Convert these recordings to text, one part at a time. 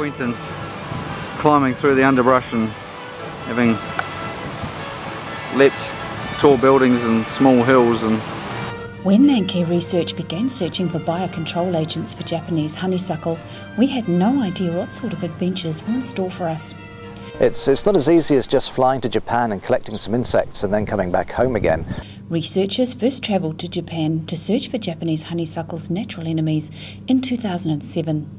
Quentin's climbing through the underbrush and having leapt tall buildings and small hills. And when Landcare Research began searching for biocontrol agents for Japanese honeysuckle, we had no idea what sort of adventures were in store for us. It's not as easy as just flying to Japan and collecting some insects and then coming back home again. Researchers first travelled to Japan to search for Japanese honeysuckle's natural enemies in 2007.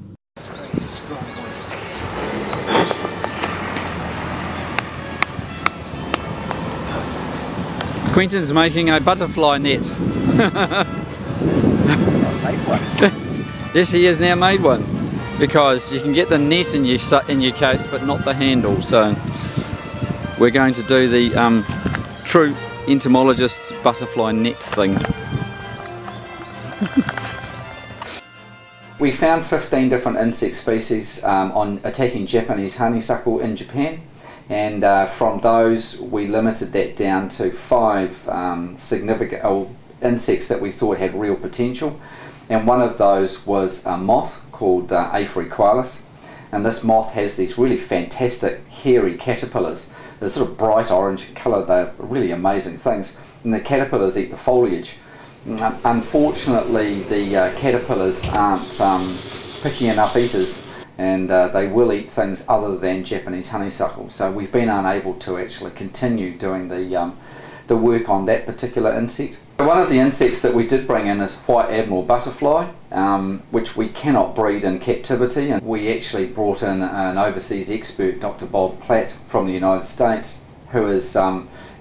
Quentin's making a butterfly net. I've made one. Yes, he has now made one, because you can get the net in your case but not the handle. So we're going to do the true entomologist's butterfly net thing. We found 15 different insect species on attacking Japanese honeysuckle in Japan. And from those, we limited that down to 5 significant insects that we thought had real potential. And one of those was a moth called Aphriquelus. And this moth has these really fantastic hairy caterpillars. They're sort of bright orange colour. They're really amazing things. And the caterpillars eat the foliage. Unfortunately, the caterpillars aren't picky enough eaters, and they will eat things other than Japanese honeysuckle. So we've been unable to actually continue doing the work on that particular insect. So one of the insects that we did bring in is White Admiral Butterfly, which we cannot breed in captivity. And we actually brought in an overseas expert, Dr. Bob Platt, from the United States, who is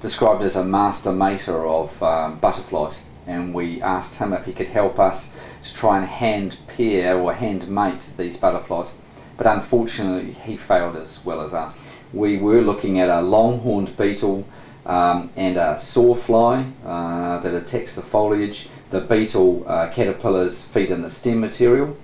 described as a master mater of butterflies. And we asked him if he could help us to try and hand pair or hand mate these butterflies, but unfortunately he failed as well as us. We were looking at a long-horned beetle and a sawfly that attacks the foliage. The beetle caterpillars feed in the stem material,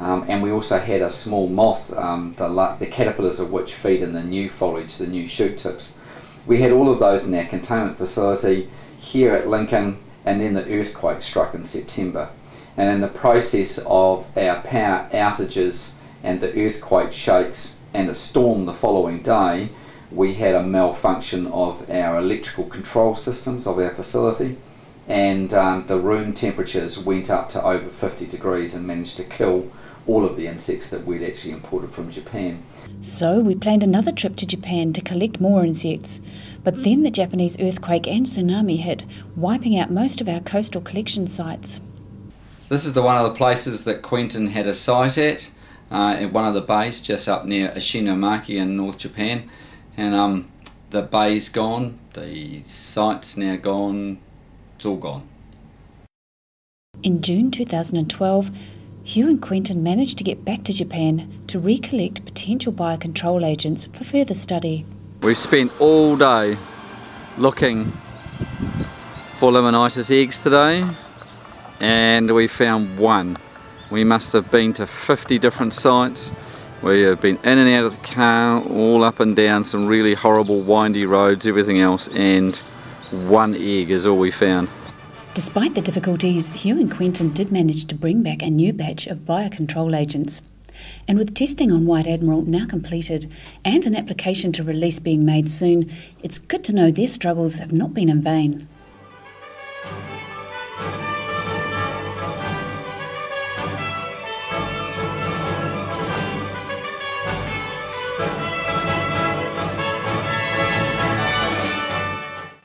and we also had a small moth, the caterpillars of which feed in the new foliage, the new shoot tips. We had all of those in our containment facility here at Lincoln, and then the earthquake struck in September. And in the process of our power outages and the earthquake shakes and a storm the following day, we had a malfunction of our electrical control systems of our facility, and the room temperatures went up to over 50 degrees and managed to kill all of the insects that we'd actually imported from Japan. So we planned another trip to Japan to collect more insects, but then the Japanese earthquake and tsunami hit, wiping out most of our coastal collection sites. This is one of the places that Quentin had a site at, in one of the bays just up near Ishinomaki in North Japan. And the bay's gone, the site's now gone, it's all gone. In June 2012, Hugh and Quentin managed to get back to Japan to recollect potential biocontrol agents for further study. We've spent all day looking for Limonitis eggs today, and we found one. We must have been to 50 different sites. We have been in and out of the car, all up and down some really horrible windy roads, everything else, and one egg is all we found. Despite the difficulties, Hugh and Quentin did manage to bring back a new batch of biocontrol agents. And with testing on White Admiral now completed and an application to release being made soon, it's good to know their struggles have not been in vain.